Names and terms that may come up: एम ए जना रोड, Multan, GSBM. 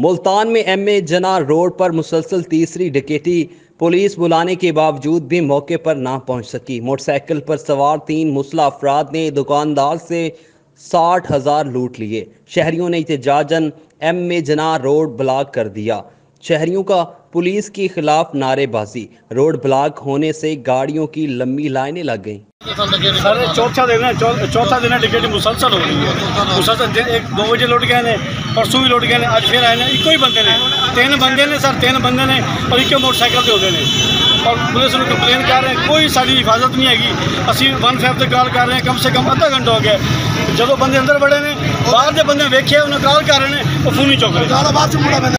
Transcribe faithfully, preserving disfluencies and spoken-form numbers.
मुल्तान में एम ए जना रोड पर मुसलसल तीसरी डकैती पुलिस बुलाने के बावजूद भी मौके पर ना पहुंच सकी। मोटरसाइकिल पर सवार तीन मुसल्ह अफराद ने दुकानदार से साठ हज़ार लूट लिए। शहरियों ने एहतजाजन एम ए जना रोड ब्लॉक कर दिया। शहरियों का पुलिस के खिलाफ नारेबाजी, रोड ब्लॉक होने से गाड़ियों की लंबी लाइनें लग गईं। सर चौथा दिन है, चौथा दिन है डकैती मुसलसल हो रही है। मुसलसल एक दो बजे लौट गए ने, परसों भी लौट गए ने, आज फिर आए ने। इको ही बंदे ने तीन बंदे ने सर तीन बंदे ने और इक्के मोटरसाइकिल से होते हैं और पुलिस को कंप्लेन कर रहे हैं, कोई सारी हिफाजत नहीं हैगी। असी वन फाइव से कॉल कर रहे हैं, कम से कम आधा घंटा हो गया। जो बंदे अंदर बड़े ने, बाहर के बंदे वेखे उन्हें कॉल कर रहे हैं, वो फोन नहीं चुक रहे।